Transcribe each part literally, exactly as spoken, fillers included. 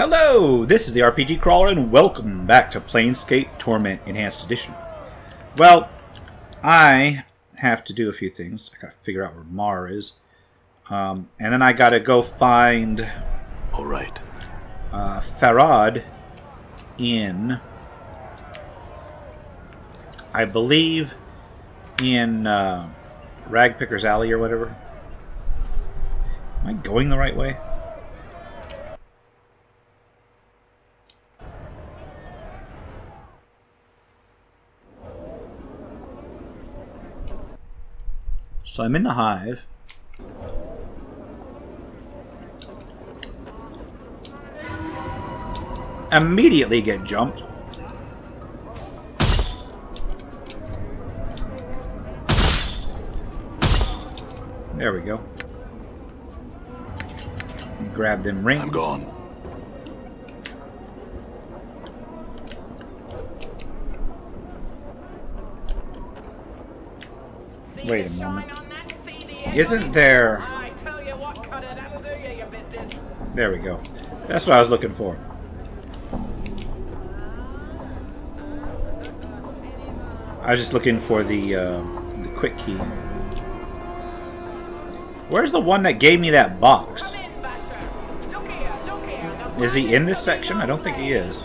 Hello, this is the R P G Crawler, and welcome back to Planescape Torment Enhanced Edition. Well, I have to do a few things. I gotta figure out where Mar is. Um, and then I gotta go find... Alright. Uh, Farad in... I believe in uh, Ragpicker's Alley or whatever. Am I going the right way? So I'm in the hive. Immediately get jumped. There we go. Grab them rings. I'm gone. Wait a moment. Isn't there... There we go. That's what I was looking for. I was just looking for the, uh, the quick key. Where's the one that gave me that box? Is he in this section? I don't think he is.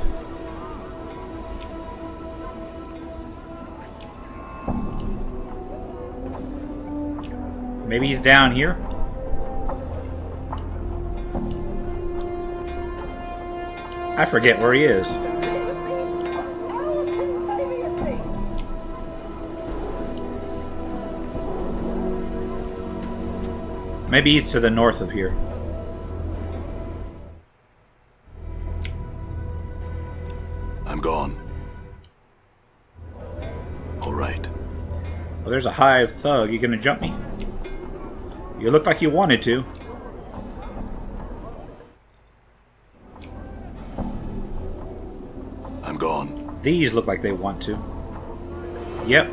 Maybe he's down here. I forget where he is. Maybe he's to the north of here. I'm gone. All right. Well, there's a hive thug. You gonna jump me? You looked like you wanted to. I'm gone. These look like they want to. Yep.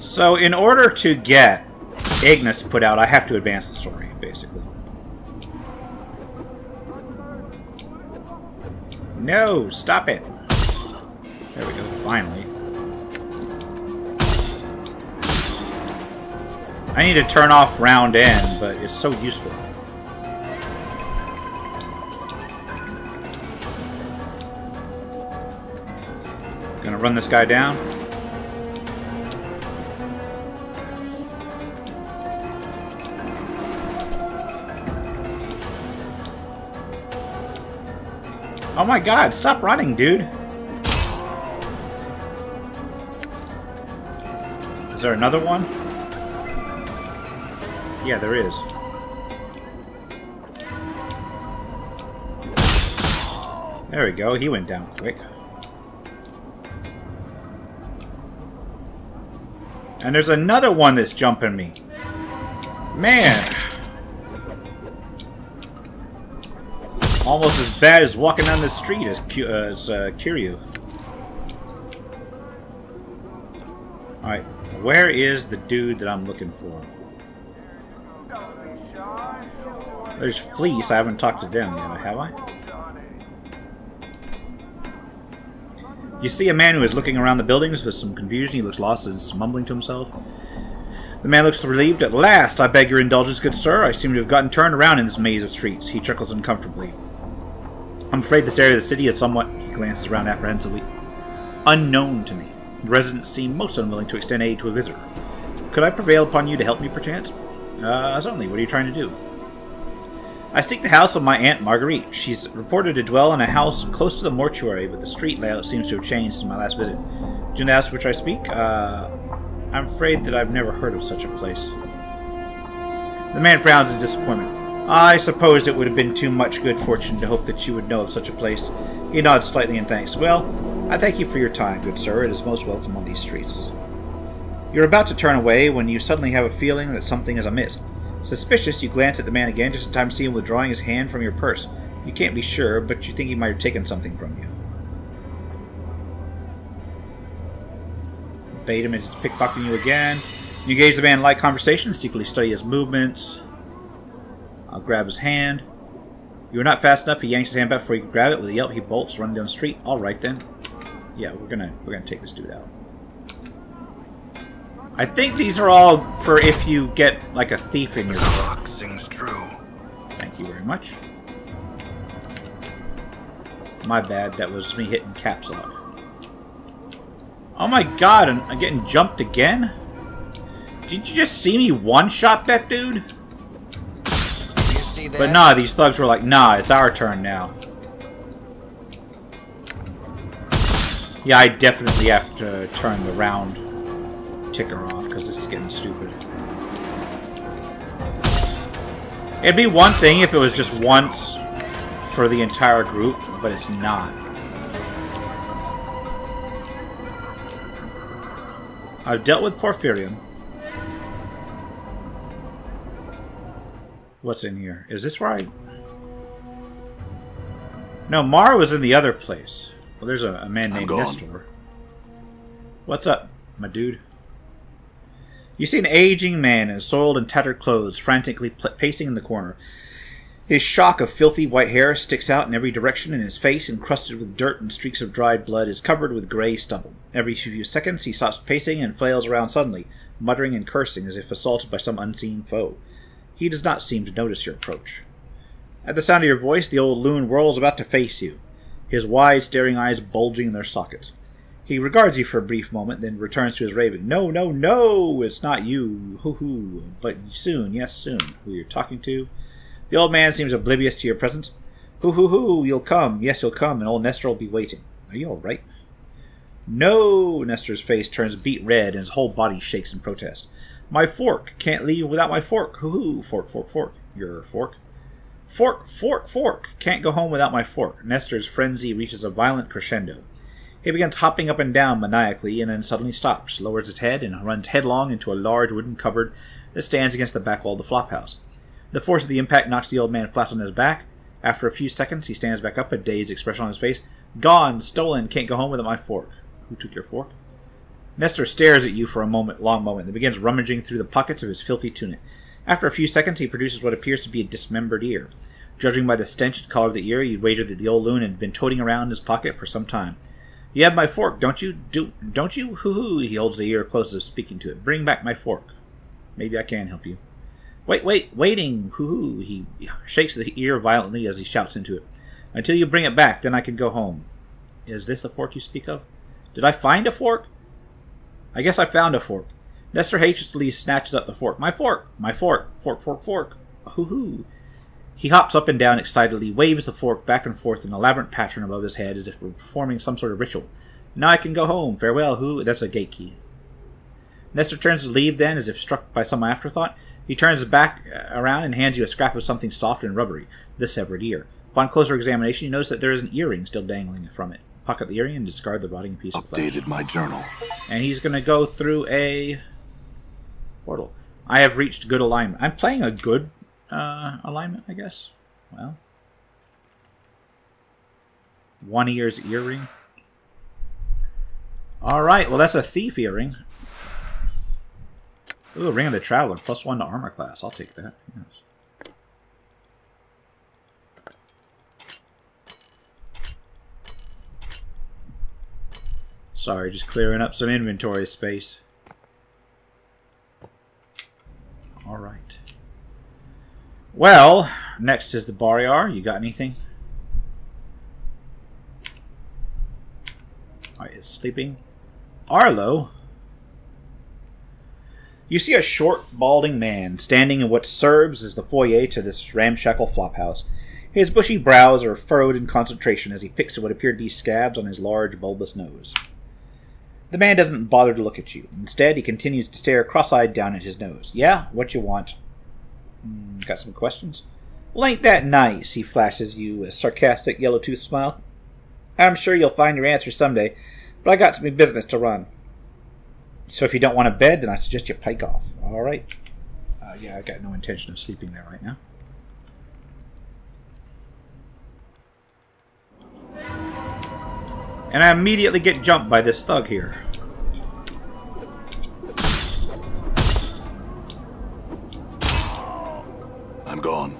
So in order to get Ignis put out, I have to advance the story, basically. No, stop it. There we go, finally. I need to turn off round end, but it's so useful. Gonna run this guy down. Oh my god, stop running, dude. Is there another one? Yeah, there is. There we go. He went down quick. And there's another one that's jumping me. Man! It's almost as bad as walking down the street as, Q uh, as uh, Kiryu. Alright, where is the dude that I'm looking for? There's Fleece. I haven't talked to them yet, have I? You see a man who is looking around the buildings with some confusion. He looks lost and is mumbling to himself. The man looks relieved. At last, I beg your indulgence, good sir. I seem to have gotten turned around in this maze of streets. He chuckles uncomfortably. I'm afraid this area of the city is somewhat, he glances around apprehensively, unknown to me. The residents seem most unwilling to extend aid to a visitor. Could I prevail upon you to help me, perchance? Uh, certainly. What are you trying to do? I seek the house of my Aunt Marguerite. She's reported to dwell in a house close to the mortuary, but the street layout seems to have changed since my last visit. Do you know the house which I speak? Uh, I'm afraid that I've never heard of such a place. The man frowns in disappointment. I suppose it would have been too much good fortune to hope that you would know of such a place. He nods slightly in thanks. Well, I thank you for your time, good sir. It is most welcome on these streets. You're about to turn away when you suddenly have a feeling that something is amiss. Suspicious, you glance at the man again just in time to see him withdrawing his hand from your purse. You can't be sure, but you think he might have taken something from you. Bait him into pickpocketing you again. You engage the man in light conversation, secretly study his movements. I'll grab his hand. You are not fast enough. He yanks his hand back before you can grab it. With a yelp, he bolts, running down the street. All right then. Yeah, we're gonna we're gonna take this dude out. I think these are all for if you get like a thief in your the clock sings true. Thank you very much. My bad. That was me hitting caps lock. Oh my god! I'm, I'm getting jumped again. Did you just see me one-shot that dude? But nah, these thugs were like, nah, it's our turn now. Yeah, I definitely have to turn the round ticker off, because this is getting stupid. It'd be one thing if it was just once for the entire group, but it's not. I've dealt with Porphyrium. What's in here? Is this right? No, Mara was in the other place. Well, there's a, a man named Nestor. What's up, my dude? You see an aging man in soiled and tattered clothes, frantically pacing in the corner. His shock of filthy white hair sticks out in every direction, and his face, encrusted with dirt and streaks of dried blood, is covered with gray stubble. Every few seconds, he stops pacing and flails around suddenly, muttering and cursing as if assaulted by some unseen foe. He does not seem to notice your approach. At the sound of your voice, the old loon whirls about to face you, his wide, staring eyes bulging in their sockets. He regards you for a brief moment, then returns to his raving. No, no, no, it's not you, hoo-hoo, but soon, yes, soon, who you're talking to. The old man seems oblivious to your presence. Hoo-hoo-hoo, you'll come, yes, you'll come, and old Nestor will be waiting. Are you all right? No, Nestor's face turns beet red, and his whole body shakes in protest. My fork! Can't leave without my fork! Hoo-hoo! Fork, fork, fork. Your fork. Fork, fork, fork! Can't go home without my fork. Nestor's frenzy reaches a violent crescendo. He begins hopping up and down maniacally, and then suddenly stops, lowers his head, and runs headlong into a large wooden cupboard that stands against the back wall of the flophouse. The force of the impact knocks the old man flat on his back. After a few seconds, he stands back up, a dazed expression on his face. Gone! Stolen! Can't go home without my fork. Who took your fork? Nestor stares at you for a moment, long moment, then begins rummaging through the pockets of his filthy tunic. After a few seconds, he produces what appears to be a dismembered ear. Judging by the stench and color of the ear, you'd wager that the old loon had been toting around in his pocket for some time. You have my fork, don't you? Do, don't you? Hoo-hoo! He holds the ear close as if speaking to it. Bring back my fork. Maybe I can help you. Wait, wait, waiting! Hoo-hoo! He shakes the ear violently as he shouts into it. Until you bring it back, then I can go home. Is this the fork you speak of? Did I find a fork? I guess I found a fork. Nestor hastily snatches up the fork. My fork! My fork! Fork, fork, fork! Hoo-hoo! He hops up and down excitedly, waves the fork back and forth in an elaborate pattern above his head as if we're performing some sort of ritual. Now I can go home. Farewell, hoo! That's a gate key. Nestor turns to leave then, as if struck by some afterthought. He turns back around and hands you a scrap of something soft and rubbery, the severed ear. Upon closer examination, you notice that there is an earring still dangling from it. Pocket the earring and discard the rotting piece of flesh. Updated my journal. And he's going to go through a portal. I have reached good alignment. I'm playing a good uh, alignment, I guess. Well. One ear's earring. Alright, well that's a thief earring. Ooh, Ring of the Traveler. Plus one to armor class. I'll take that. Yes. Sorry, just clearing up some inventory space. Alright. Well, next is the Barriar. You got anything? Alright, it's sleeping. Arlo. You see a short, balding man standing in what serves as the foyer to this ramshackle flophouse. His bushy brows are furrowed in concentration as he picks at what appear to be scabs on his large, bulbous nose. The man doesn't bother to look at you. Instead, he continues to stare cross-eyed down at his nose. Yeah, what you want? Mm, got some questions? Well, ain't that nice, he flashes you a sarcastic yellow-toothed smile. I'm sure you'll find your answer someday, but I got some business to run. So if you don't want a bed, then I suggest you pike off. All right. Uh, yeah, I got no intention of sleeping there right now. And I immediately get jumped by this thug here. I'm gone.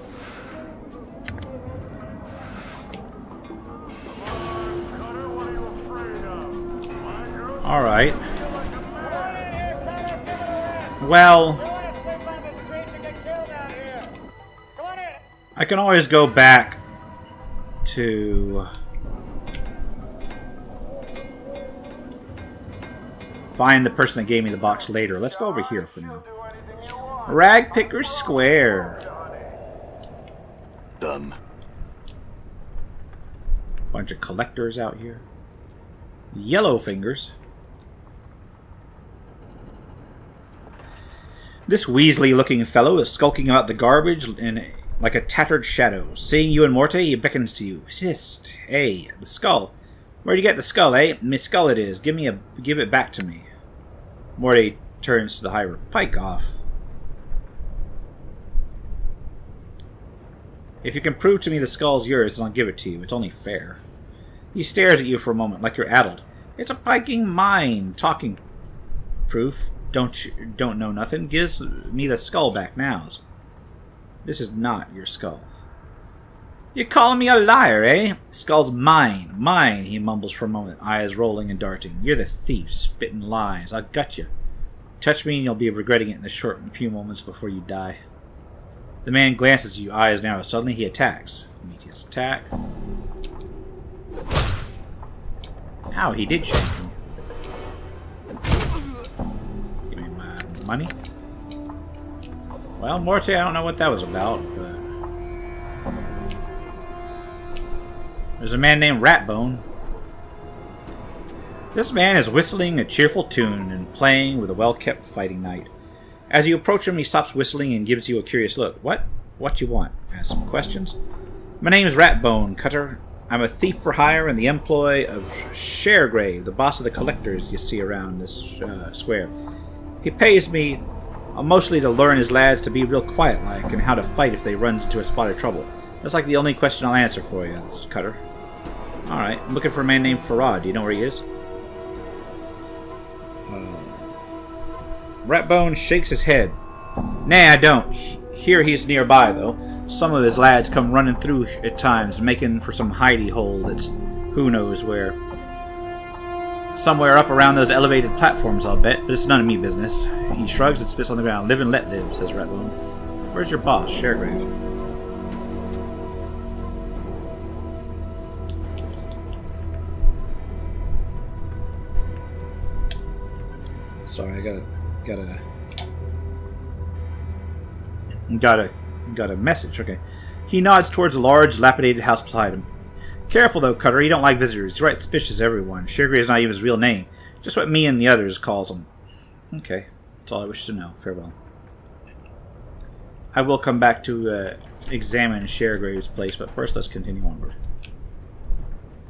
All right. Well, I can always go back to find the person that gave me the box later. Let's go over here for now. Ragpicker's Square. Done. Bunch of collectors out here. Yellow fingers. This Weasley-looking fellow is skulking about the garbage in like a tattered shadow. Seeing you and Morte, he beckons to you. Assist. Hey, the skull. Where'd you get the skull, eh? Me skull it is. Give me a, give it back to me. Morte turns to the High Road. Pike off. If you can prove to me the skull's yours, then I'll give it to you. It's only fair. He stares at you for a moment, like you're addled. It's a piking mine. Talking proof. Don't you, don't know nothing. Gives me the skull back now. This is not your skull. You calling me a liar, eh? Skull's mine, mine. He mumbles for a moment, eyes rolling and darting. You're the thief, spitting lies. I'll gut you. Touch me, and you'll be regretting it in the short few moments before you die. The man glances at you, eyes narrow. Suddenly, he attacks. Meet his attack. Ow, he did shake me. Money? Well, Morte, I don't know what that was about, but... There's a man named Ratbone. This man is whistling a cheerful tune and playing with a well-kept fighting knight. As you approach him, he stops whistling and gives you a curious look. What? What you want? Ask some questions. My name is Ratbone, Cutter. I'm a thief for hire in the employ of Sharegrave, the boss of the collectors you see around this uh, square. He pays me uh, mostly to learn his lads to be real quiet-like and how to fight if they runs into a spot of trouble. That's like the only question I'll answer for you, Cutter. Alright, I'm looking for a man named Farad. Do you know where he is? Uh, Ratbone shakes his head. Nah, I don't. Here he's nearby, though. Some of his lads come running through at times, making for some hidey hole that's who knows where. Somewhere up around those elevated platforms, I'll bet, but it's none of me business. He shrugs and spits on the ground. Live and let live, says Ratbone. Where's your boss, Sharegrave? Sorry, I gotta, gotta, gotta, got a message. Okay. He nods towards a large, dilapidated house beside him. Careful, though, Cutter. He don't like visitors. He's right suspicious of everyone. Sharegrave is not even his real name. Just what me and the others calls him. Okay. That's all I wish to know. Farewell. I will come back to uh, examine Sharegrave's place, but first let's continue onward.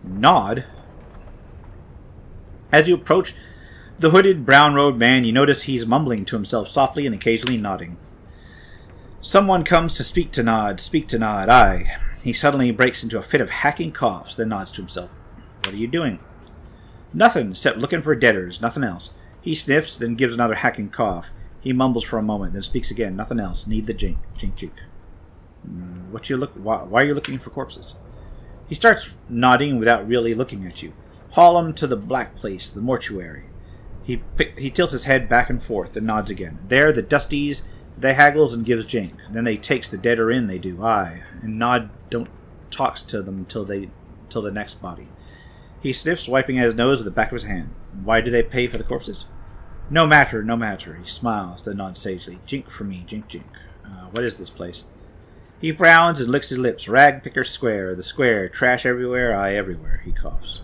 Nod. As you approach the hooded brown-robed man, you notice he's mumbling to himself softly and occasionally nodding. Someone comes to speak to Nod. Speak to Nod. Aye. He suddenly breaks into a fit of hacking coughs, then nods to himself. What are you doing? Nothing, except looking for debtors, nothing else. He sniffs, then gives another hacking cough. He mumbles for a moment, then speaks again. Nothing else. Need the jink. Jink, jink. What you look? Why, why are you looking for corpses? He starts nodding without really looking at you. Haul him to the black place, the mortuary. He, pick, he tilts his head back and forth, and nods again. There, the dusties... They haggles and gives jink. Then they takes the debtor in, they do. Aye. And Nod don't talks to them till they till the next body. He sniffs, wiping at his nose with the back of his hand. Why do they pay for the corpses? No matter, no matter. He smiles, then nods sagely. Jink for me, jink, jink. Uh, what is this place? He frowns and licks his lips. Ragpicker's Square, the square. Trash everywhere, aye, everywhere. He coughs.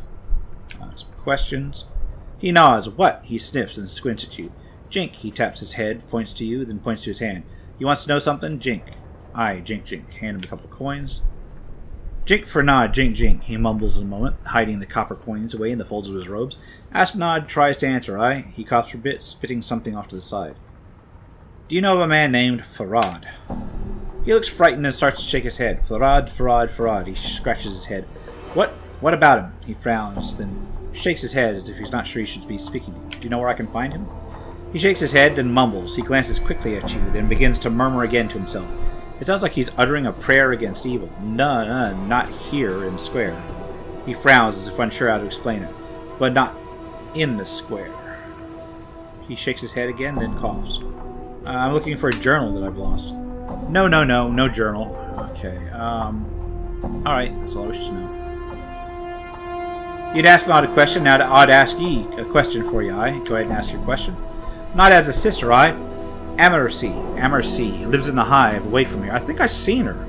Uh, some questions. He nods. What? He sniffs and squints at you. Jink, he taps his head, points to you, then points to his hand. You wants to know something? Jink. Aye, jink, jink. Hand him a couple of coins. Jink for Nod, jink, jink, he mumbles in a moment, hiding the copper coins away in the folds of his robes. As Nod tries to answer, aye, he coughs for a bit, spitting something off to the side. Do you know of a man named Farad? He looks frightened and starts to shake his head. Farad, Farad, Farad, he scratches his head. What? What about him? He frowns, then shakes his head as if he's not sure he should be speaking to you. Do you know where I can find him? He shakes his head and mumbles. He glances quickly at you, then begins to murmur again to himself. It sounds like he's uttering a prayer against evil. No, no, not here in square. He frowns as if unsure how to explain it. But not in the square. He shakes his head again, then coughs. Uh, I'm looking for a journal that I've lost. No, no, no. No journal. Okay. Um, Alright, that's all I wish to know. You'd asked Nod a question, now I'd ask ye a question for ye, aye? Go ahead and ask your question. Not as a sister, aye? Amarysse. Amarysse. Lives in the hive, away from here. I think I've seen her.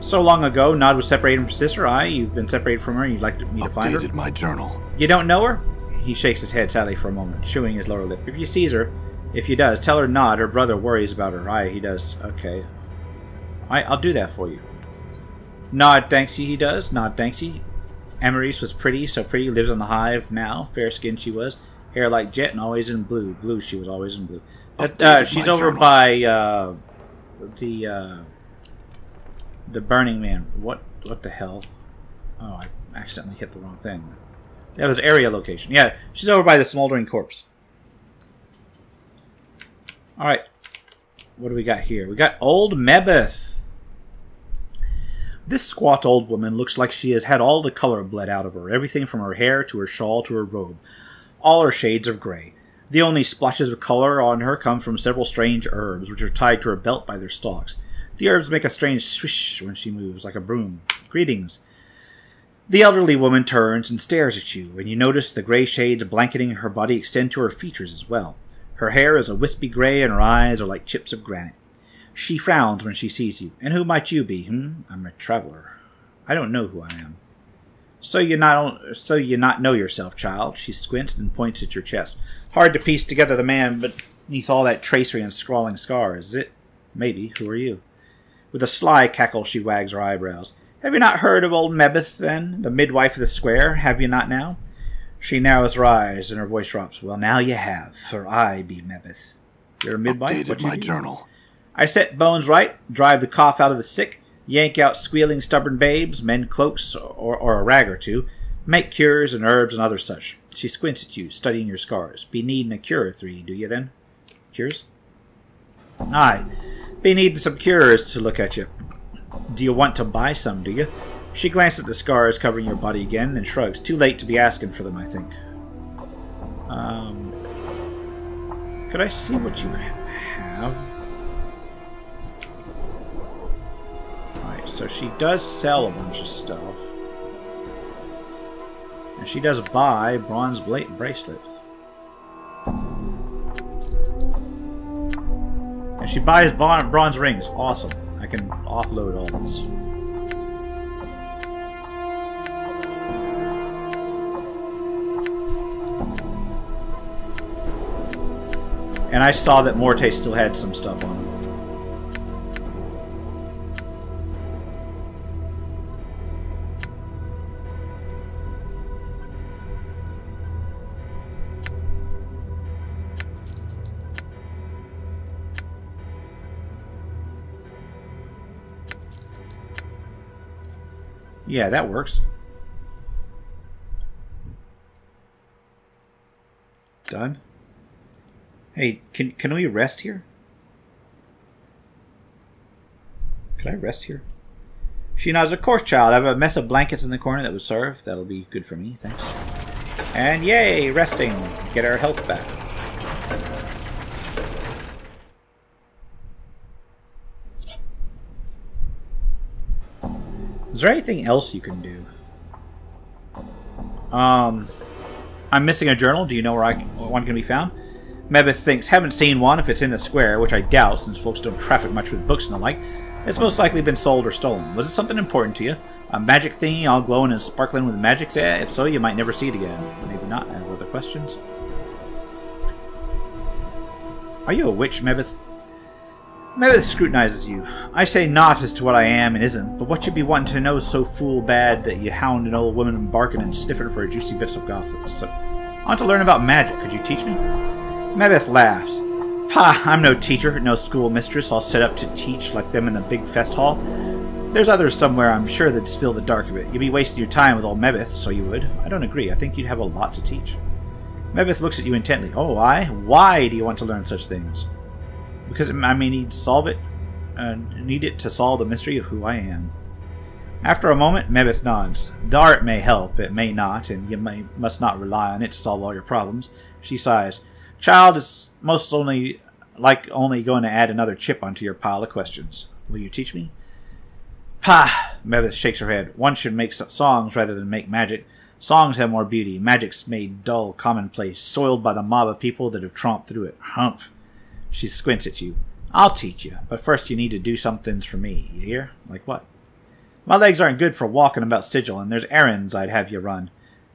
So long ago, Nod was separated from sister, aye? You've been separated from her, and you'd like me to find her? Updated my journal. You don't know her? He shakes his head sadly for a moment, chewing his lower lip. If you sees her, if he does, tell her Nod, her brother worries about her. Aye, he does. Okay. Aye, I'll do that for you. Nod thanks ye, he does. Nod thanks ye. Amarysse was pretty, so pretty, lives on the hive now. Fair-skinned she was. Hair like jet and always in blue. Blue, she was always in blue. That, uh, she's over journal. by uh, the uh, the Burning Man. What What the hell? Oh, I accidentally hit the wrong thing. That was area location. Yeah, she's over by the Smoldering Corpse. Alright. What do we got here? We got old Mebeth. This squat old woman looks like she has had all the color bled out of her, everything from her hair to her shawl to her robe, all her shades of gray. The only splotches of color on her come from several strange herbs, which are tied to her belt by their stalks. The herbs make a strange swish when she moves, like a broom. Greetings. The elderly woman turns and stares at you, and you notice the gray shades blanketing her body extend to her features as well. Her hair is a wispy gray, and her eyes are like chips of granite. She frowns when she sees you. And who might you be? Hmm? I'm a traveler. I don't know who I am. So you not so you not know yourself, child. She squints and points at your chest. Hard to piece together the man beneath all that tracery and scrawling scar, is it? Maybe. Who are you? With a sly cackle, she wags her eyebrows. Have you not heard of old Mebeth, then? The midwife of the square? Have you not now? She narrows her eyes and her voice drops. Well, now you have, for I be Mebeth. You're a midwife? Updated what you my do? Journal. I set bones right, drive the cough out of the sick, yank out squealing stubborn babes, mend cloaks or, or a rag or two, make cures and herbs and other such. She squints at you, studying your scars. Be needing a cure or three, do you then? Cures? Aye. Be needing some cures to look at you. Do you want to buy some, do you? She glances at the scars covering your body again and shrugs. Too late to be asking for them, I think. Um, could I see what you have? So she does sell a bunch of stuff. And she does buy bronze bracelet. And she buys bronze rings. Awesome. I can offload all this. And I saw that Morte still had some stuff on him. Yeah, that works. Done. Hey, can can we rest here? Can I rest here? She nods. Of course, child. I have a mess of blankets in the corner that would serve. That'll be good for me, thanks. And yay, resting. Get our health back. Is there anything else you can do? Um, I'm missing a journal. Do you know where I one can be found? Mebeth thinks, haven't seen one if it's in the square, which I doubt since folks don't traffic much with books and the like. It's most likely been sold or stolen. Was it something important to you? A magic thingy all glowing and sparkling with magic? Eh, if so, you might never see it again. Maybe not. I have other questions. Are you a witch, Mebeth? Mebeth scrutinizes you. I say not as to what I am and isn't, but what you be wanting to know so fool bad that you hound an old woman and barking and sniffing for a juicy bits of gossip. So, I want to learn about magic. Could you teach me? Mebeth laughs. Pah, I'm no teacher, no school mistress, all set up to teach like them in the big fest hall. There's others somewhere, I'm sure, that'd spill the dark of it. You'd be wasting your time with old Mebeth, so you would. I don't agree. I think you'd have a lot to teach. Mebeth looks at you intently. Oh, I? Why do you want to learn such things? Because it may need to solve it. uh, need it to solve the mystery of who I am. After a moment, Mebeth nods. The art may help, it may not, and you may, must not rely on it to solve all your problems. She sighs. Child, is most only like only going to add another chip onto your pile of questions. Will you teach me? Pah! Mebeth shakes her head. One should make songs rather than make magic. Songs have more beauty. Magic's made dull, commonplace, soiled by the mob of people that have tromped through it. Humph. She squints at you. I'll teach you, but first you need to do some things for me. You hear? Like what? My legs aren't good for walking about Sigil, and there's errands I'd have you run.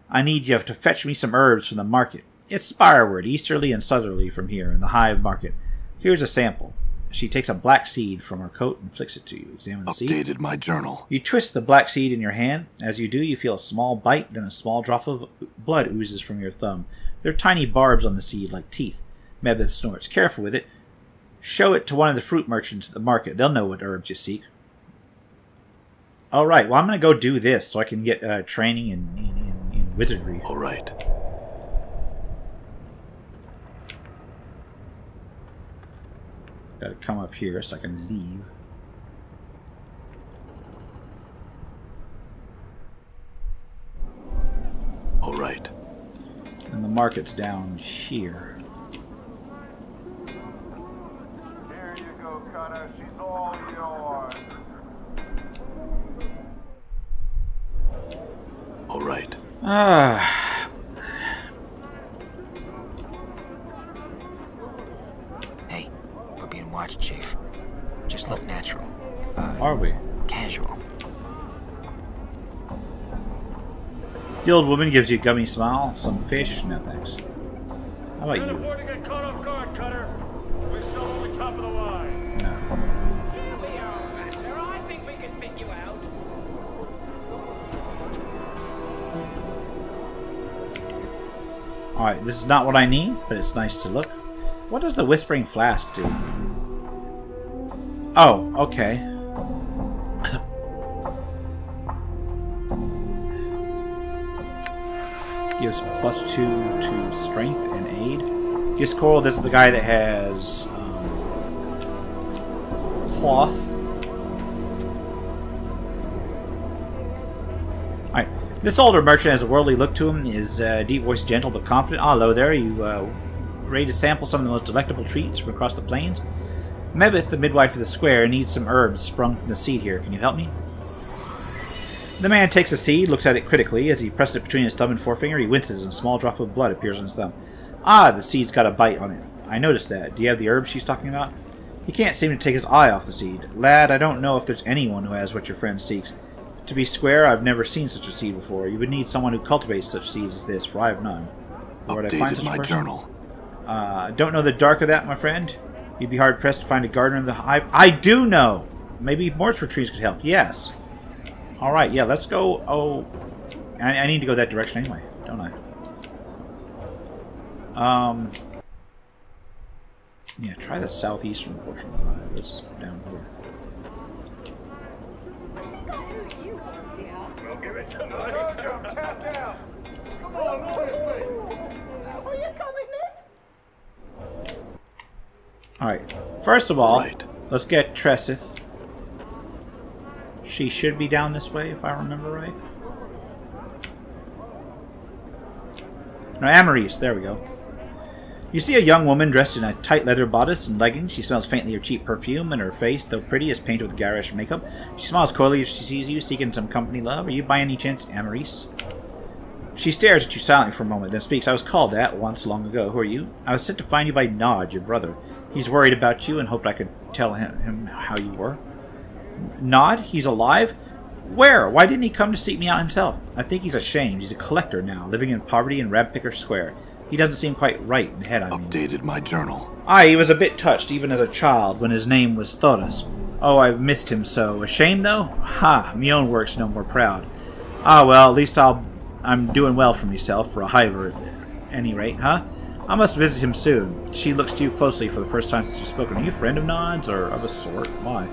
I need you to fetch me some herbs from the market. It's spireward, easterly and southerly from here, in the hive market. Here's a sample. She takes a black seed from her coat and flicks it to you. Examine the seed. Updated my journal. You twist the black seed in your hand. As you do, you feel a small bite, then a small drop of blood oozes from your thumb. There are tiny barbs on the seed like teeth. Mebeth snorts. Careful with it. Show it to one of the fruit merchants at the market. They'll know what herbs you seek. All right, well, I'm going to go do this so I can get uh, training in, in, in, in wizardry. All right. Got to come up here so I can leave. All right. And the market's down here. Here you go, Connor. She's all yours. All right. Ah. Hey, we're being watched, Chief. Just look natural. Uh, Are we? Casual. The old woman gives you a gummy smile. Some fish? No thanks. How about you? Alright, this is not what I need, but it's nice to look. What does the Whispering Flask do? Oh, okay. Gives plus two to strength and aid. Giscoral, this is the guy that has um, cloth. This older merchant has a worldly look to him, is uh, deep-voiced, gentle, but confident. Ah, hello there, you uh, ready to sample some of the most delectable treats from across the plains? Mebeth, the midwife of the square, needs some herbs sprung from the seed here. Can you help me? The man takes a seed, looks at it critically. As he presses it between his thumb and forefinger, he winces, and a small drop of blood appears on his thumb. Ah, the seed's got a bite on it. I noticed that. Do you have the herbs she's talking about? He can't seem to take his eye off the seed. Lad, I don't know if there's anyone who has what your friend seeks. To be square, I've never seen such a seed before. You would need someone who cultivates such seeds as this, for I have none. Where would I find such a person? Updated my journal. Uh, don't know the dark of that, my friend. You'd be hard-pressed to find a gardener in the hive. I do know! Maybe Mourns for Trees could help. Yes. All right, yeah, let's go. Oh, I, I need to go that direction anyway, don't I? Um. Yeah, try the southeastern portion of the hive. This is down here. Alright, first of all, right. Let's get Tressith. She should be down this way, if I remember right. No, Amarysse, there we go. You see a young woman dressed in a tight leather bodice and leggings. She smells faintly of cheap perfume, and her face, though pretty, is painted with garish makeup. She smiles coyly as she sees you, seeking some company love. Are you by any chance Amarysse? She stares at you silently for a moment, then speaks. I was called that once long ago. Who are you? I was sent to find you by Nod, your brother. He's worried about you and hoped I could tell him, him how you were. Nod? He's alive? Where? Why didn't he come to seek me out himself? I think he's ashamed. He's a collector now, living in poverty in Ragpicker's Square. He doesn't seem quite right in the head, I mean. Updated my journal. Aye, he was a bit touched, even as a child, when his name was Thoras. Oh, I've missed him so. Ashamed, though? Ha, me own work's no more proud. Ah, well, at least I'll, I'm doing well for myself, for a hiver at any rate, huh? I must visit him soon. She looks to you closely for the first time since you've spoken. Are you a friend of Nod's, or of a sort? Why?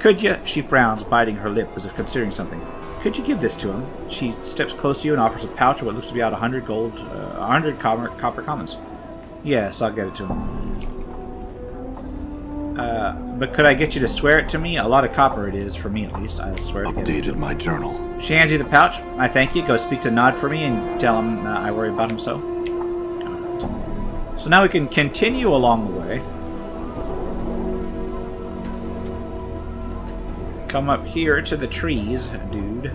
Could you? She frowns, biting her lip as if considering something. Could you give this to him? She steps close to you and offers a pouch of what looks to be out a hundred gold, uh, a hundred copper, copper commons. Yes, I'll get it to him. Uh, But could I get you to swear it to me? A lot of copper it is, for me at least. I'll swear it. Updated my journal. She hands you the pouch. I thank you. Go speak to Nod for me and tell him uh, I worry about him so. Right. So now we can continue along the way. Come up here to the trees, dude.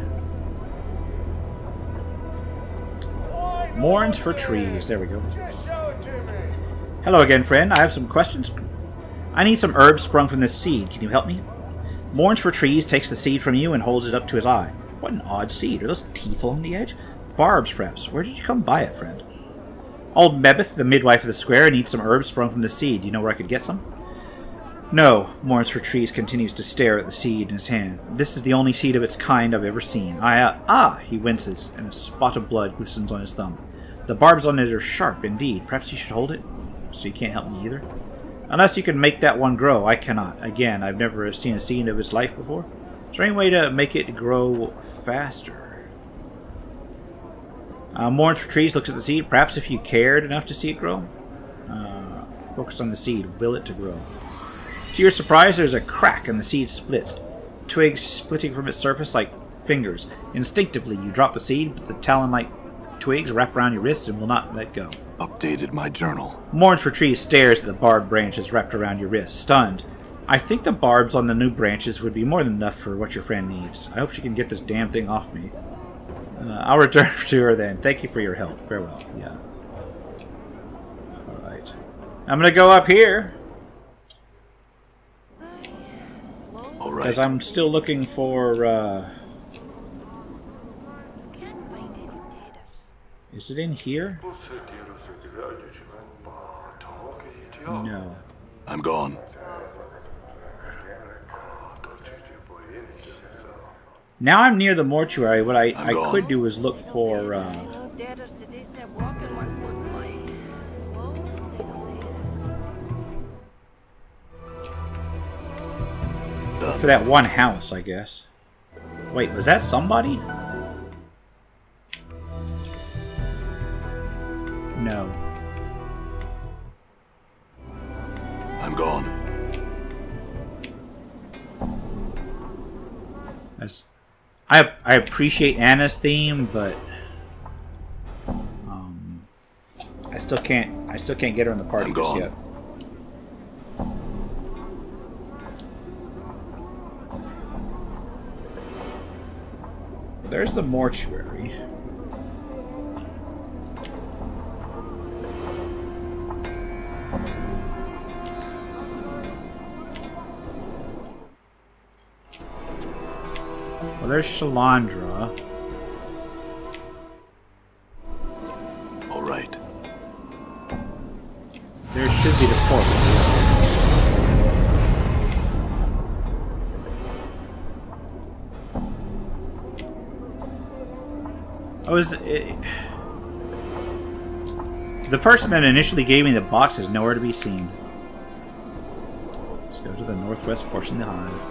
Mourns for Trees. There we go. Hello again, friend. I have some questions. I need some herbs sprung from this seed. Can you help me? Mourns for Trees takes the seed from you and holds it up to his eye. What an odd seed. Are those teeth along the edge? Barbs, perhaps. Where did you come by it, friend? Old Mebeth, the midwife of the square, needs some herbs sprung from the seed. Do you know where I could get some? No. Mourns for Trees continues to stare at the seed in his hand. This is the only seed of its kind I've ever seen. I, uh, ah, he winces, and a spot of blood glistens on his thumb. The barbs on it are sharp, indeed. Perhaps you should hold it? So you can't help me either? Unless you can make that one grow, I cannot. Again, I've never seen a seed of its life before. Is there any way to make it grow faster? Uh, Mourns for Trees looks at the seed. Perhaps if you cared enough to see it grow? Uh, focus on the seed. Will it to grow? To your surprise, there's a crack and the seed splits. Twigs splitting from its surface like fingers. Instinctively, you drop the seed, but the talon-like twigs wrap around your wrist and will not let go. Updated my journal. Mourns for Trees stares at the barbed branches wrapped around your wrist, stunned. I think the barbs on the new branches would be more than enough for what your friend needs. I hope she can get this damn thing off me. Uh, I'll return to her then. Thank you for your help. Farewell. Yeah. Alright. I'm gonna go up here. Alright. Because I'm still looking for, uh... is it in here? No. I'm gone. Now I'm near the mortuary. What I, I could do is look for... Uh, for that one house, I guess. Wait, was that somebody? No. I'm gone. That's, I I appreciate Anna's theme, but um, I still can't I still can't get her in the party just yet. There's the mortuary. There's Shalandra. All right. There should be the portal. Oh, is it... the person that initially gave me the box is nowhere to be seen. Let's go to the northwest portion of the hive.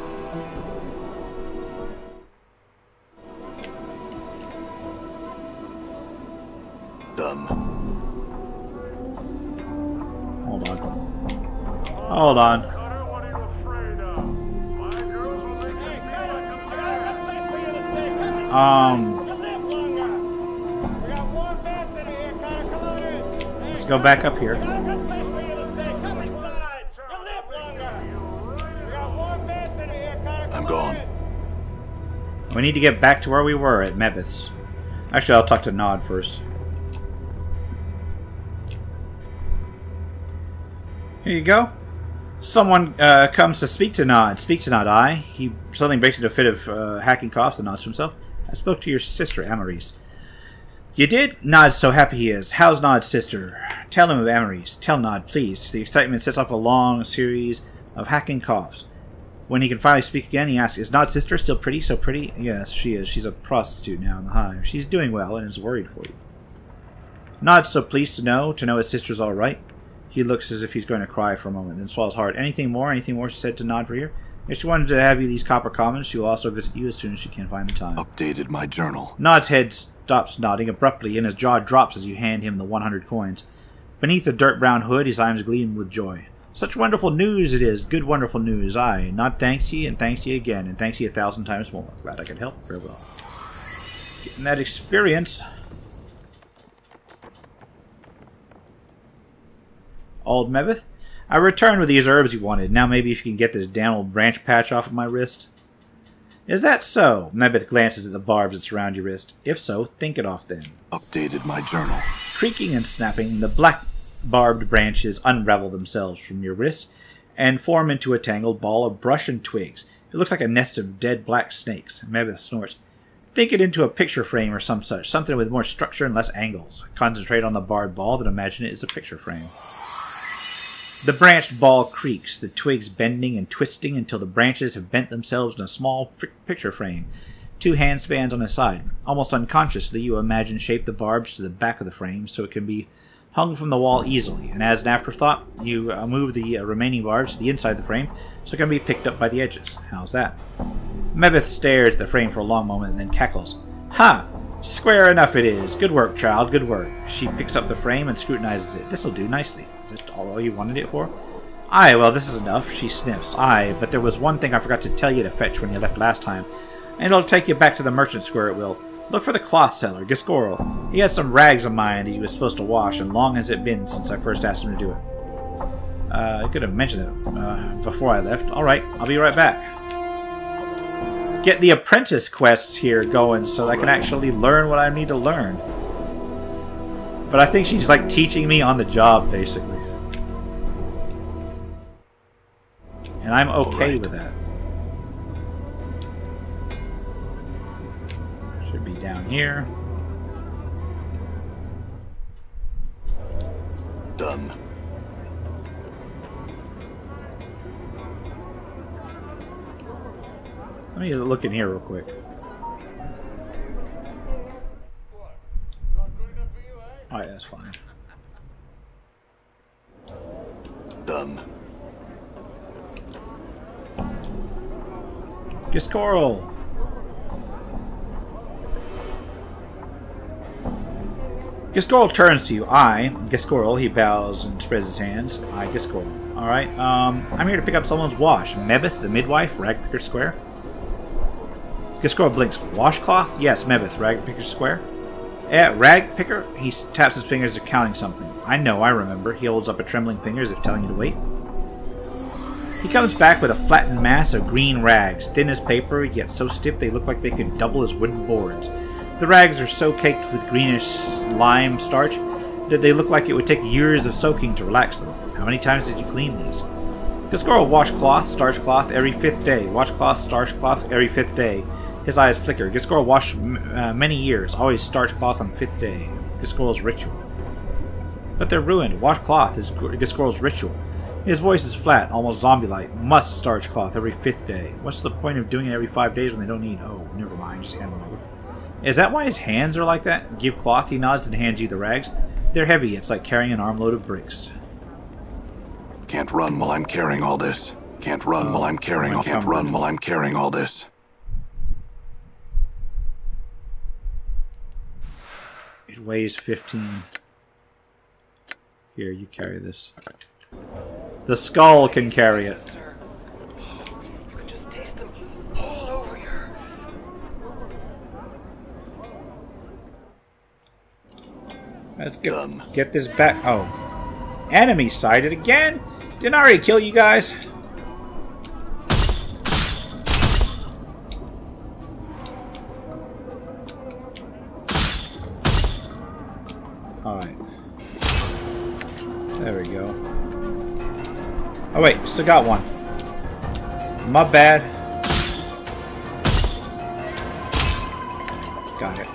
Hold on. Hold on. Um. Let's go back up here. I'm gone. We need to get back to where we were at Mebeth's. Actually, I'll talk to Nod first. Here you go. Someone uh, comes to speak to Nod. Speak to Nod, I. He suddenly breaks into a fit of uh, hacking coughs and nods to himself. I spoke to your sister, Amarysse. You did? Nod's so happy he is. How's Nod's sister? Tell him of Amarysse. Tell Nod, please. The excitement sets off a long series of hacking coughs. When he can finally speak again, he asks, is Nod's sister still pretty? So pretty? Yes, she is. She's a prostitute now in the hive. She's doing well and is worried for you. Nod's so pleased to know, to know his sister's all right. He looks as if he's going to cry for a moment, then swallows hard. Anything more? Anything more? She said to Nod for here. If she wanted to have you these copper comments, she will also visit you as soon as she can find the time. Updated my journal. Nod's head stops nodding abruptly, and his jaw drops as you hand him the one hundred coins. Beneath the dirt-brown hood, his eyes gleam with joy. Such wonderful news it is. Good, wonderful news. Aye, Nod thanks ye, and thanks ye again, and thanks ye a thousand times more. Glad I could help. Farewell. Getting that experience. Old Mebeth, I returned with these herbs you wanted. Now maybe if you can get this damn old branch patch off of my wrist. Is that so? Mebeth glances at the barbs that surround your wrist. If so, think it off then. Updated my journal. Creaking and snapping, the black barbed branches unravel themselves from your wrist and form into a tangled ball of brush and twigs. It looks like a nest of dead black snakes. Mebeth snorts. Think it into a picture frame or some such. Something with more structure and less angles. Concentrate on the barbed ball, then imagine it is a picture frame. The branched ball creaks, the twigs bending and twisting until the branches have bent themselves in a small picture frame, two hand spans on a side. Almost unconsciously, you imagine shape the barbs to the back of the frame so it can be hung from the wall easily, and as an afterthought, you uh, move the uh, remaining barbs to the inside of the frame so it can be picked up by the edges. How's that? Mebeth stares at the frame for a long moment and then cackles. Ha! Square enough it is. Good work, child, good work. She picks up the frame and scrutinizes it. This'll do nicely. Is this all you wanted it for? Aye, well, this is enough, she sniffs. Aye, but there was one thing I forgot to tell you to fetch when you left last time, and it'll take you back to the merchant square, it will. Look for the cloth seller, Giscoral. He has some rags of mine that he was supposed to wash, and long has it been since I first asked him to do it. Uh, I could have mentioned it uh, before I left. All right, I'll be right back. Get the apprentice quests here going so that I can actually learn what I need to learn. But I think she's like teaching me on the job, basically. And I'm okay with that. Should be down here. Done. Let me look in here real quick. Alright, that's fine. Done. Giscoral! Giscoral turns to you. I, Giscoral, he bows and spreads his hands. I, Giscoral. Alright, um, I'm here to pick up someone's wash. Mebeth, the midwife, Ragpicker's Square. Giscoral blinks. Washcloth? Yes, Mebeth. Ragpicker's Square? Eh, Ragpicker? He taps his fingers as if counting something. I know, I remember. He holds up a trembling finger as if telling you to wait. He comes back with a flattened mass of green rags, thin as paper, yet so stiff they look like they could double as wooden boards. The rags are so caked with greenish lime starch that they look like it would take years of soaking to relax them. How many times did you clean these? Giscoral washcloth, starch cloth, every fifth day. Washcloth, starch cloth, every fifth day. His eyes flicker. Giscoral washed uh, many years, always starch cloth on fifth day. Giscoral's ritual. But they're ruined. Wash cloth is Giscoral's ritual. His voice is flat, almost zombie-like. Must starch cloth every fifth day. What's the point of doing it every five days when they don't need... Oh, never mind. Just hand them over. Is that why his hands are like that? Give cloth, he nods and hands you the rags. They're heavy. It's like carrying an armload of bricks. Can't run while I'm carrying all this. Can't run uh, while I'm carrying all... Can't run while I'm carrying all this. It weighs fifteen. Here, you carry this. The skull can carry it. You can just taste them all over here. Let's get Done. Get this back. Oh, enemy sighted again. Didn't I already kill you guys? Oh wait, still got one. My bad. Got it.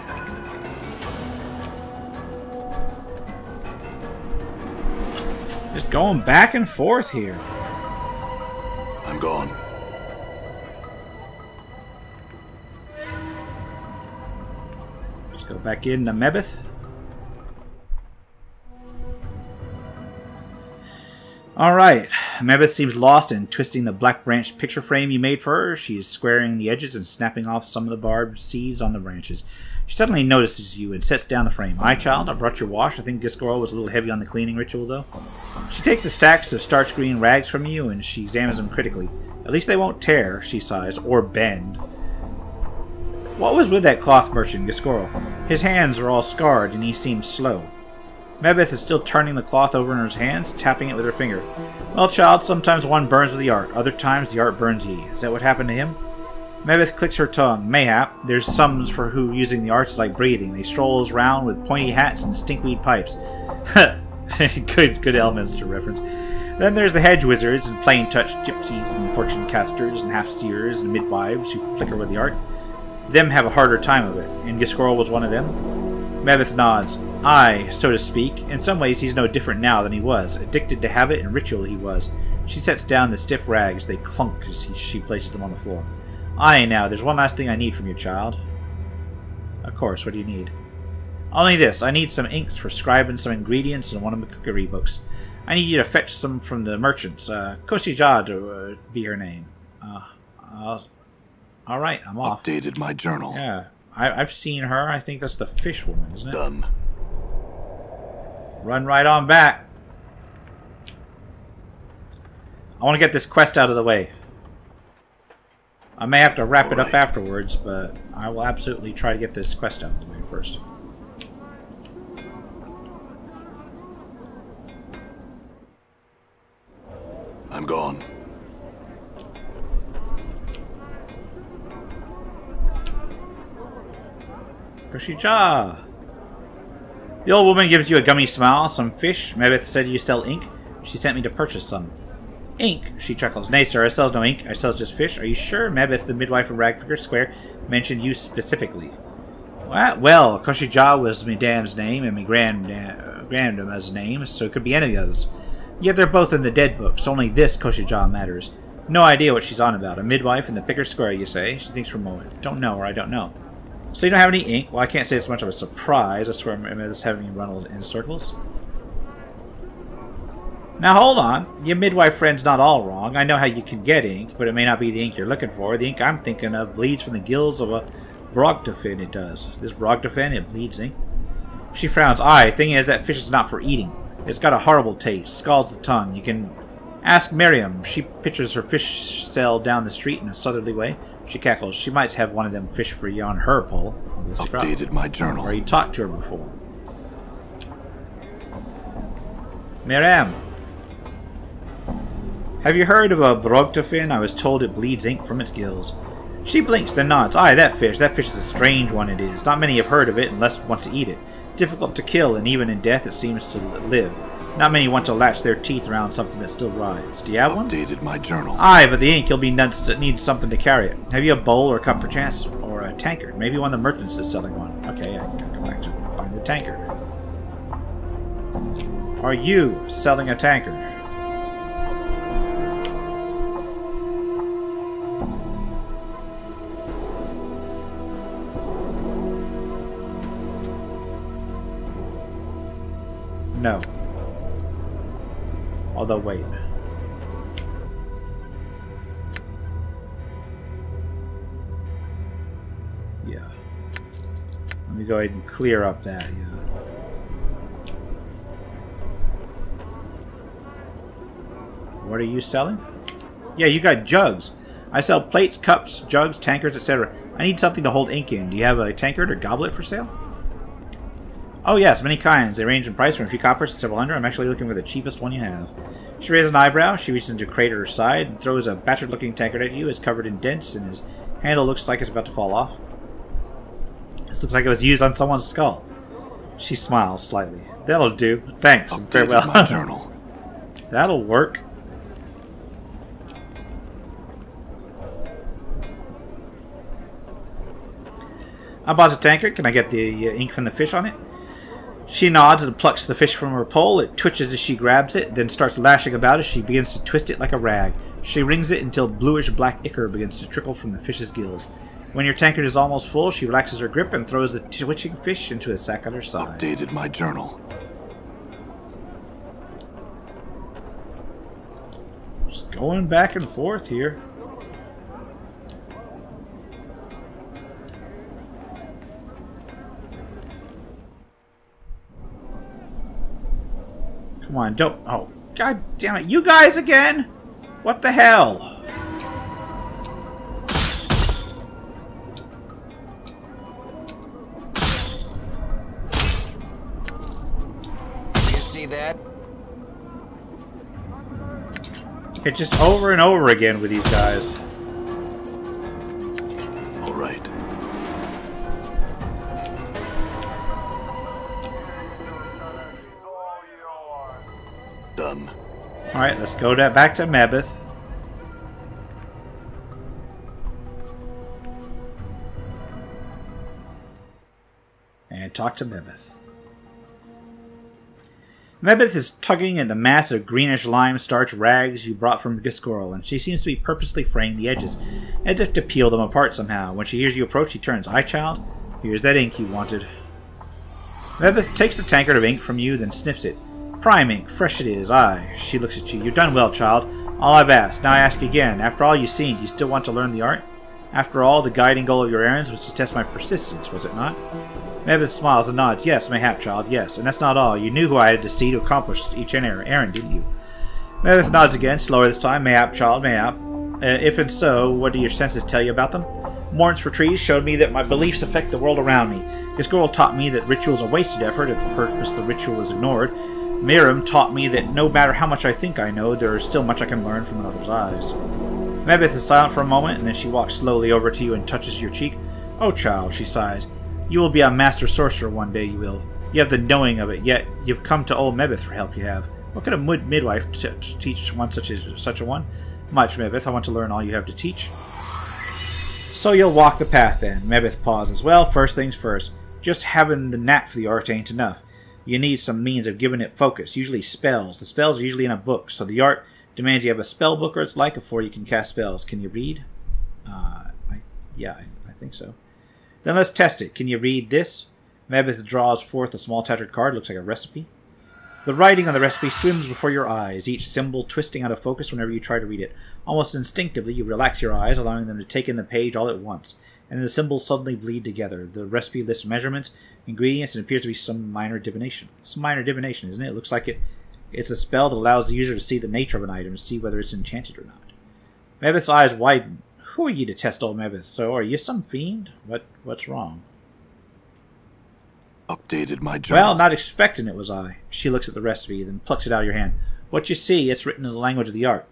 Just going back and forth here. I'm gone. Let's go back in to Mebeth. Alright, Mebeth seems lost in twisting the black branch picture frame you made for her. She is squaring the edges and snapping off some of the barbed seeds on the branches. She suddenly notices you and sets down the frame. Hi, child. I brought your wash. I think Giscoral was a little heavy on the cleaning ritual, though. She takes the stacks of starch green rags from you and she examines them critically. At least they won't tear, she sighs, or bend. What was with that cloth merchant, Giscoral? His hands are all scarred and he seems slow. Mebeth is still turning the cloth over in her hands, tapping it with her finger. Well, child, sometimes one burns with the art. Other times the art burns ye. Is that what happened to him? Mebeth clicks her tongue. Mayhap. There's some for who using the arts like breathing. They strolls round with pointy hats and stinkweed pipes. good, good Elminster reference. Then there's the hedge wizards and plain touch gypsies and fortune casters and half-seers and midwives who flicker with the art. Them have a harder time of it. And Giscoral was one of them. Mebeth nods. Aye, so to speak. In some ways he's no different now than he was. Addicted to habit and ritual he was. She sets down the stiff rags. They clunk as he, she places them on the floor. Aye, now, there's one last thing I need from you, child. Of course, what do you need? Only this. I need some inks for scribing some ingredients in one of my cookery books. I need you to fetch some from the merchants. Uh, Koshi-Jad uh, be her name. Uh, uh, Alright, I'm off. Updated my journal. Yeah. I, I've seen her. I think that's the fish woman, isn't it? Done. Run right on back. I want to get this quest out of the way. I may have to wrap All it right. up afterwards, but I will absolutely try to get this quest out of the way first. I'm gone. Koshi-Jad. The old woman gives you a gummy smile, some fish. Mebeth said you sell ink. She sent me to purchase some. Ink? She chuckles. Nay, sir, I sells no ink. I sells just fish. Are you sure? Mebeth, the midwife of Ragpicker's Square, mentioned you specifically. What? Well, Koshi-Jad was me dam's name and me grandam's name, so it could be any of us. Yet they're both in the dead books. Only this Koshi-Jad matters. No idea what she's on about. A midwife in the Picker's Square, you say? She thinks for a moment. Don't know, or I don't know. So you don't have any ink? Well, I can't say it's much of a surprise. I swear Mebeth's having me run in circles. Now hold on. Your midwife friend's not all wrong. I know how you can get ink, but it may not be the ink you're looking for. The ink I'm thinking of bleeds from the gills of a broctofin, it does. This broctofin, it bleeds ink. She frowns. Aye, thing is, that fish is not for eating. It's got a horrible taste. Scalds the tongue. You can ask Miriam. She pictures her fish sell down the street in a southerly way. She cackles. She might have one of them fish for you on her pole. Updated my journal. Or you talked to her before. Miriam. Have you heard of a broctofin? I was told it bleeds ink from its gills. She blinks, then nods. Aye, that fish. That fish is a strange one it is. Not many have heard of it unless want to eat it. Difficult to kill, and even in death it seems to live. Not many want to latch their teeth around something that still writhes. Do you have one? Updated my journal. Aye, but the ink, you'll be nuts that needs something to carry it. Have you a bowl or a cup perchance? Or a tankard? Maybe one of the merchants is selling one. Okay, I can go back to find a tankard. Are you selling a tankard? No. Although, wait. Yeah. Let me go ahead and clear up that, yeah. What are you selling? Yeah, you got jugs. I sell plates, cups, jugs, tankards, et cetera. I need something to hold ink in. Do you have a tankard or goblet for sale? Oh yes, many kinds. They range in price from a few coppers to several hundred. I'm actually looking for the cheapest one you have. She raises an eyebrow. She reaches into a crate at her side and throws a battered-looking tankard at you. It's covered in dents and his handle looks like it's about to fall off. This looks like it was used on someone's skull. She smiles slightly. That'll do. Thanks. Updated and farewell. My journal. That'll work. I bought a tankard. Can I get the uh, ink from the fish on it? She nods and plucks the fish from her pole. It twitches as she grabs it, then starts lashing about as she begins to twist it like a rag. She wrings it until bluish-black ichor begins to trickle from the fish's gills. When your tankard is almost full, she relaxes her grip and throws the twitching fish into a sack on her side. Updated my journal. going back and forth here. Come on, don't... Oh, god damn it. You guys again? What the hell? You see that? It's just over and over again with these guys. All right. Done. All right, let's go to, back to Mebeth. And talk to Mebeth. Mebeth is tugging at the mass of greenish lime starch rags you brought from Giscoral, and she seems to be purposely fraying the edges, as if to peel them apart somehow. When she hears you approach, she turns. "Aye, child, here's that ink you wanted." Mebeth takes the tankard of ink from you, then sniffs it. "Prime ink, fresh it is, aye." She looks at you. "You've done well, child. All I've asked. Now I ask again. After all you've seen, do you still want to learn the art? After all, the guiding goal of your errands was to test my persistence, was it not?" Mebeth smiles and nods. "Yes, mayhap, child, yes. And that's not all. You knew who I had to see to accomplish each errand, didn't you?" Mebeth nods again, slower this time. "Mayhap, child, mayhap. Uh, if and so, what do your senses tell you about them? Mourns for Trees showed me that my beliefs affect the world around me. Giscoral taught me that ritual's a wasted effort if the purpose of the ritual is ignored. Miriam taught me that no matter how much I think I know, there is still much I can learn from another's eyes." Mebeth is silent for a moment, and then she walks slowly over to you and touches your cheek. "Oh, child," she sighs. "You will be a master sorcerer one day, you will. You have the knowing of it, yet you've come to old Mebeth for help, you have. What could a mid midwife t t teach one such as such a one? Much, Mebeth. I want to learn all you have to teach." "So you'll walk the path, then." Mebeth pauses. "Well, first things first. Just having the knack for the art ain't enough. You need some means of giving it focus, usually spells. The spells are usually in a book, so the art demands you have a spell book or its like before you can cast spells. Can you read?" Uh, I, yeah, I, th I think so. "Then let's test it. Can you read this?" Mebeth draws forth a small tattered card. Looks like a recipe. The writing on the recipe swims before your eyes, each symbol twisting out of focus whenever you try to read it. Almost instinctively, you relax your eyes, allowing them to take in the page all at once, and the symbols suddenly bleed together. The recipe lists measurements, ingredients, and appears to be some minor divination. Some minor divination, isn't it? It looks like it, it's a spell that allows the user to see the nature of an item and see whether it's enchanted or not. Mebeth's eyes widen. "Who are you to test old Mebeth? So are you some fiend? What what's wrong?" "Updated my journal." "Well, not expecting it was I." She looks at the recipe, then plucks it out of your hand. "What you see, it's written in the language of the art.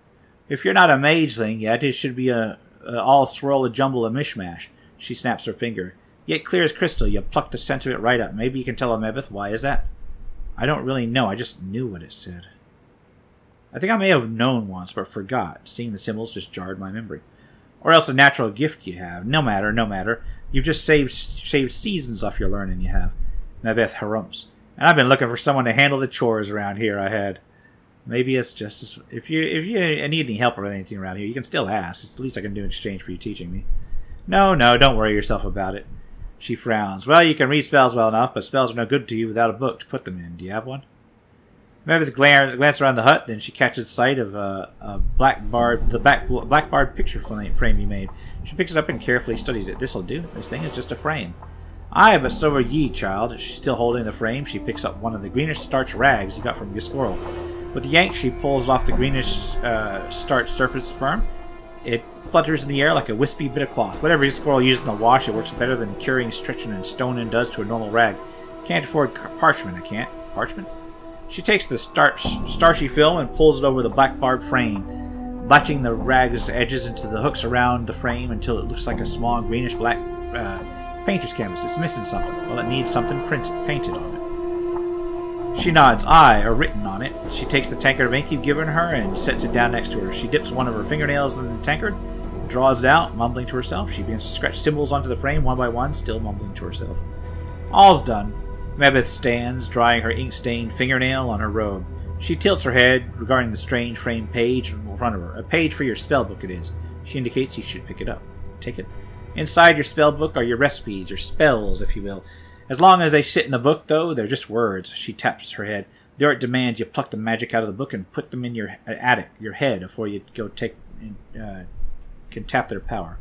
If you're not a mageling yet, it should be a, a all swirl, a jumble, a mishmash." She snaps her finger. "Yet clear as crystal, you pluck the sense of it right up. Maybe you can tell a Mebeth. Why is that?" "I don't really know. I just knew what it said. I think I may have known once, but forgot. Seeing the symbols just jarred my memory. Or else a natural gift you have. No matter, no matter. You've just saved saved seasons off your learning you have." Mebeth harumphs. "And I've been looking for someone to handle the chores around here I had. Maybe it's just as... If you if you need any help or anything around here, you can still ask. It's the least I can do in exchange for you teaching me." "No, no, don't worry yourself about it." She frowns. "Well, you can read spells well enough, but spells are no good to you without a book to put them in. Do you have one?" Mebeth glances around the hut, then she catches sight of a, a black barb, the back, black barb picture frame you made. She picks it up and carefully studies it. "This'll do. This thing is just a frame." "Aye, but so are ye, child." She's still holding the frame. She picks up one of the greenish starch rags you got from Giscoral. With a yank, she pulls off the greenish uh, starch surface firm. It flutters in the air like a wispy bit of cloth. Whatever Giscoral uses in the wash, it works better than curing, stretching, and stoning does to a normal rag. "Can't afford parchment, I can't." "Parchment?" She takes the starch, starchy film and pulls it over the black barb frame, latching the rag's edges into the hooks around the frame until it looks like a small greenish-black uh, painter's canvas. "It's missing something." "Well, it needs something printed, painted on it." She nods. "Aye, or written on it." She takes the tankard of ink you've given her and sets it down next to her. She dips one of her fingernails in the tankard, draws it out, mumbling to herself. She begins to scratch symbols onto the frame one by one, still mumbling to herself. All's done. Mebeth stands, drying her ink-stained fingernail on her robe. She tilts her head, regarding the strange framed page in front of her. "A page for your spellbook it is." She indicates you should pick it up. Take it. "Inside your spellbook are your recipes, your spells, if you will. As long as they sit in the book, though, they're just words." She taps her head. There it demands you pluck the magic out of the book and put them in your attic, your head, before you go take uh, can tap their power.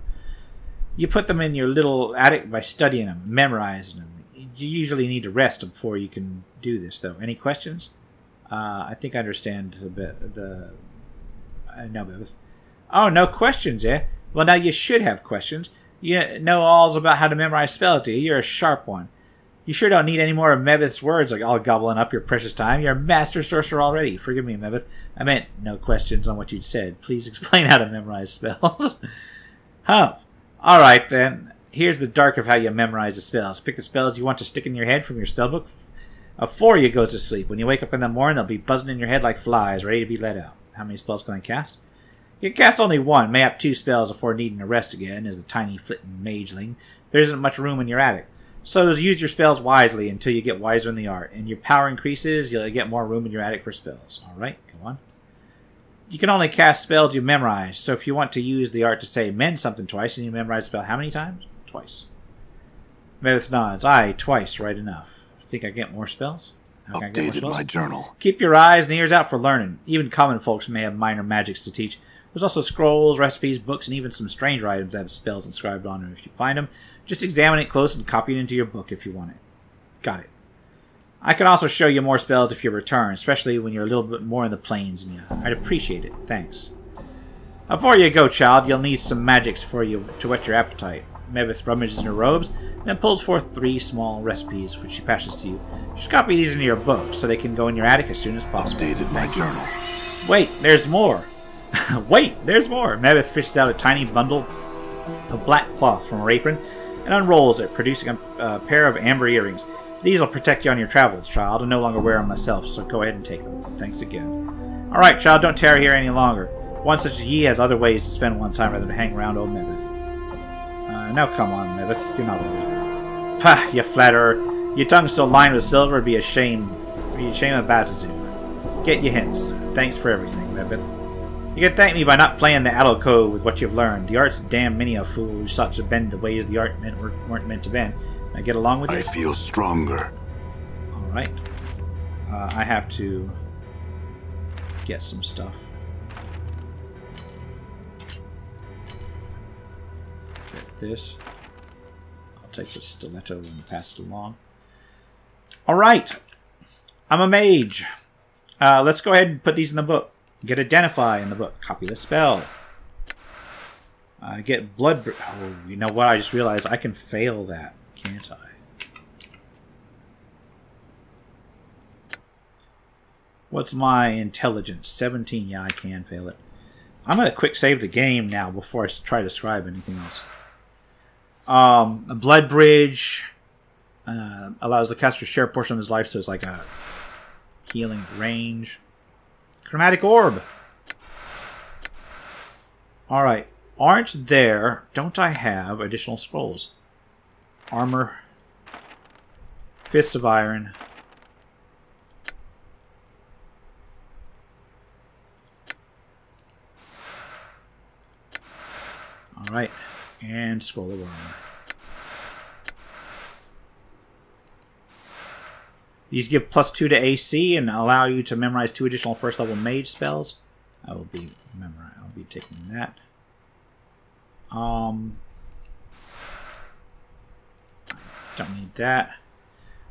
You put them in your little attic by studying them, memorizing them. You usually need to rest before you can do this, though. Any questions? Uh, I think I understand a bit. The I know Mebeth. Oh, no questions, eh? Well, now you should have questions. You know alls about how to memorize spells, do you? You're a sharp one. You sure don't need any more of Mebeth's words, like all gobbling up your precious time. You're a master sorcerer already. Forgive me, Mebeth. I meant no questions on what you'd said. Please explain how to memorize spells. Huh. All right, then. Here's the dark of how you memorize the spells. Pick the spells you want to stick in your head from your spellbook before you go to sleep. When you wake up in the morning, they'll be buzzing in your head like flies, ready to be let out. How many spells can I cast? You cast only one, mayhap two spells before needing a rest again, as the tiny flitting mageling. There isn't much room in your attic. So use your spells wisely until you get wiser in the art. And your power increases, you'll get more room in your attic for spells. Alright, go on. You can only cast spells you memorize, so if you want to use the art to say mend something twice, and you memorize spell how many times? Twice. Mebeth nods. Aye, twice, right enough. Think I get more spells? How can Updated I get more spells? My journal. Keep your eyes and ears out for learning. Even common folks may have minor magics to teach. There's also scrolls, recipes, books, and even some stranger items that have spells inscribed on them if you find them. Just examine it close and copy it into your book if you want it. Got it. I can also show you more spells if you return, especially when you're a little bit more in the plains. And you, I'd appreciate it. Thanks. Before you go, child, you'll need some magics for you to whet your appetite. Mebeth rummages in her robes, then pulls forth three small recipes, which she passes to you. Just copy these into your book so they can go in your attic as soon as possible. Updated my journal. Wait, there's more. Wait, there's more. Mebeth fishes out a tiny bundle of black cloth from her apron and unrolls it, producing a, a pair of amber earrings. These will protect you on your travels, child. I no longer wear them myself, so go ahead and take them. Thanks again. All right, child, don't tarry here any longer. One such as ye has other ways to spend one's time rather than hang around old Mebeth. Uh, now come on, Mebeth. You're not old. Pah, you flatterer. Your tongue so lined with silver would be a shame. Be a shame about to do. Get you hence. Thanks for everything, Mebeth. You can thank me by not playing the alcove with what you've learned. The art's damn many a fool who sought to bend the ways the art meant were, weren't meant to bend. I get along with it. I feel stronger. Alright. Uh, I have to get some stuff. Get this. I'll take the stiletto and pass it along. Alright. I'm a mage. Uh, let's go ahead and put these in the book. Get Identify in the book. Copy the spell. Uh, get Blood... Oh, you know what? I just realized I can fail that, can't I? What's my intelligence? seventeen. Yeah, I can fail it. I'm going to quick save the game now before I try to describe anything else. Um, a Blood Bridge uh, allows the caster to share a portion of his life, so it's like a healing range. Chromatic Orb. Alright. Aren't there... Don't I have additional scrolls? Armor. Fist of Iron. Alright. And Scroll of Armor. These give plus two to A C and allow you to memorize two additional first-level mage spells. I will be memorize. I'll be taking that. Um, don't need that.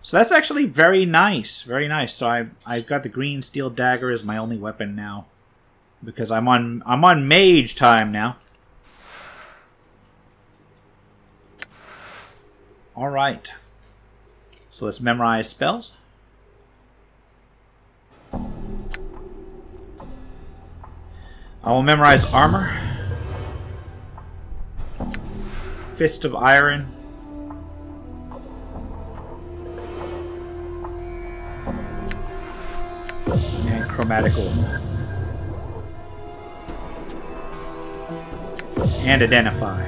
So that's actually very nice, very nice. So I've I've got the green steel dagger as my only weapon now, because I'm on I'm on mage time now. All right. So let's memorize spells. I will memorize Armor, Fist of Iron, and Chromatic Orb, and Identify.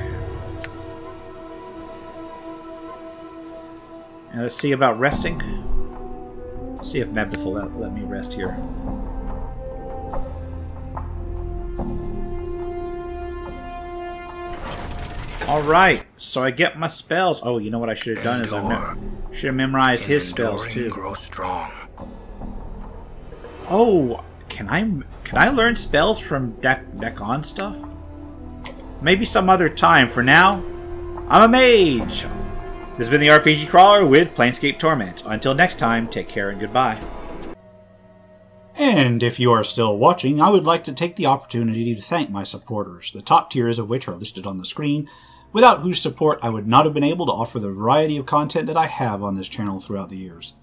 And let's see about resting. See if Mebeth will let, let me rest here. Alright, so I get my spells. Oh, you know what I should have done is I mem should have memorized his spells too. Grow strong. Oh, can I can I learn spells from deck deck on stuff? Maybe some other time. For now, I'm a mage. This has been the R P G Crawler with Planescape Torment. Until next time, take care and goodbye. And if you are still watching, I would like to take the opportunity to thank my supporters, the top tiers of which are listed on the screen, without whose support I would not have been able to offer the variety of content that I have on this channel throughout the years.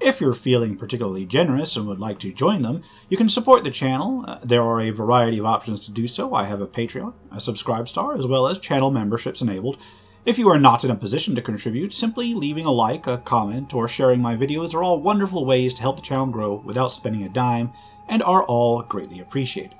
If you're feeling particularly generous and would like to join them, you can support the channel. Uh, there are a variety of options to do so. I have a Patreon, a Subscribestar, as well as channel memberships enabled. If you are not in a position to contribute, simply leaving a like, a comment, or sharing my videos are all wonderful ways to help the channel grow without spending a dime, and are all greatly appreciated.